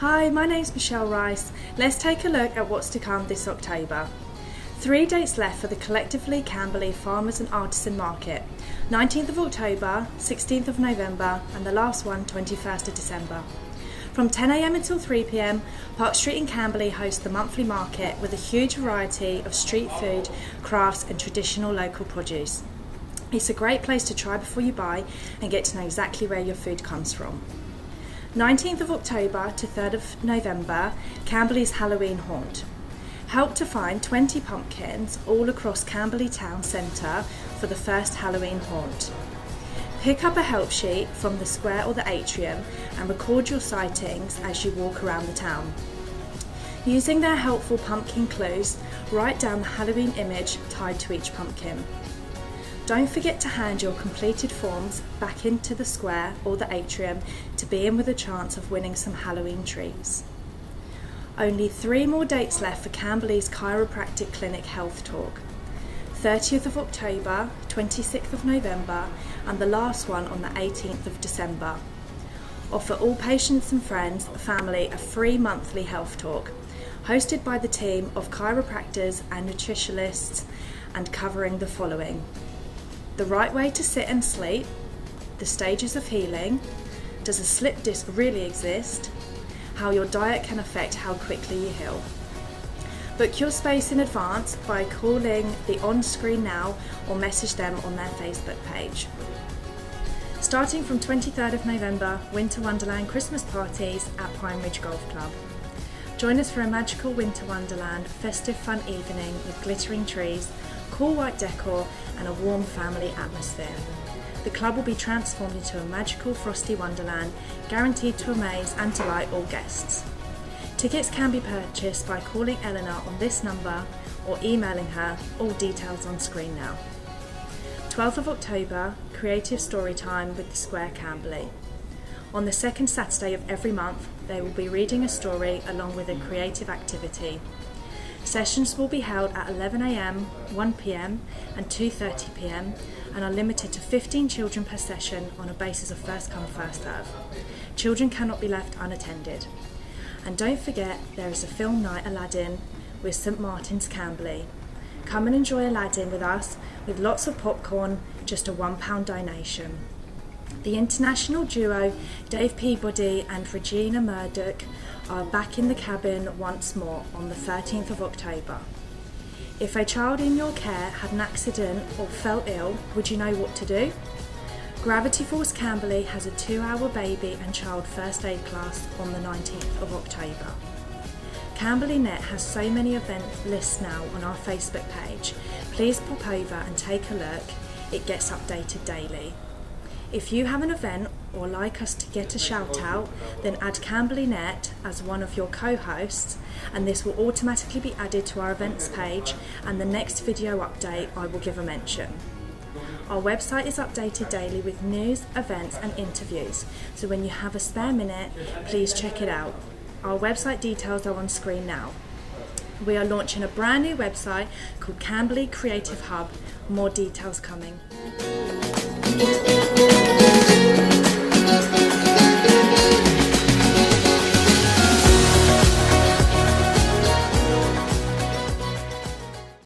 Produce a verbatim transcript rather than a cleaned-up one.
Hi, my name's Michelle Rice. Let's take a look at what's to come this October. Three dates left for the Collectively Camberley Farmers and Artisan Market. nineteenth of October, sixteenth of November and the last one twenty-first of December. From ten a m until three p m, Park Street in Camberley hosts the monthly market with a huge variety of street food, crafts and traditional local produce. It's a great place to try before you buy and get to know exactly where your food comes from. nineteenth of October to third of November, Camberley's Halloween Haunt. Help to find twenty pumpkins all across Camberley Town Centre for the first Halloween haunt. Pick up a help sheet from the square or the atrium and record your sightings as you walk around the town. Using their helpful pumpkin clues, write down the Halloween image tied to each pumpkin. Don't forget to hand your completed forms back into the square or the atrium to be in with a chance of winning some Halloween treats. Only three more dates left for Camberley's Chiropractic Clinic Health Talk. thirtieth of October, twenty-sixth of November and the last one on the eighteenth of December. Offer all patients and friends, family a free monthly health talk, hosted by the team of chiropractors and nutritionists and covering the following: the right way to sit and sleep, the stages of healing, does a slip disc really exist, how your diet can affect how quickly you heal. Book your space in advance by calling the on-screen now or message them on their Facebook page. Starting from twenty-third of November, Winter Wonderland Christmas parties at Pine Ridge Golf Club. Join us for a magical Winter Wonderland festive fun evening with glittering trees, cool white decor and a warm family atmosphere. The club will be transformed into a magical frosty wonderland, guaranteed to amaze and delight all guests. Tickets can be purchased by calling Eleanor on this number or emailing her, all details on screen now. twelfth of October, Creative Storytime with the Square Camberley. On the second Saturday of every month, they will be reading a story along with a creative activity. Sessions will be held at eleven a m, one p m and two thirty p m and are limited to fifteen children per session on a basis of first come first serve. Children cannot be left unattended. And don't forget, there is a film night Aladdin with St Martin's Camberley. Come and enjoy Aladdin with us with lots of popcorn, just a one pound donation. The international duo Dave Peabody and Regina Mudrich are back in the cabin once more on the thirteenth of October. If a child in your care had an accident or fell ill, would you know what to do? Gravity Force Camberley has a two hour baby and child first aid class on the nineteenth of October. Camberley Net has so many event lists now on our Facebook page. Please pop over and take a look. It gets updated daily. If you have an event or like us to get a shout out, then add Camberley Net as one of your co-hosts and this will automatically be added to our events page and the next video update I will give a mention. Our website is updated daily with news, events and interviews, so when you have a spare minute, please check it out. Our website details are on screen now. We are launching a brand new website called Camberley Creative Hub, more details coming.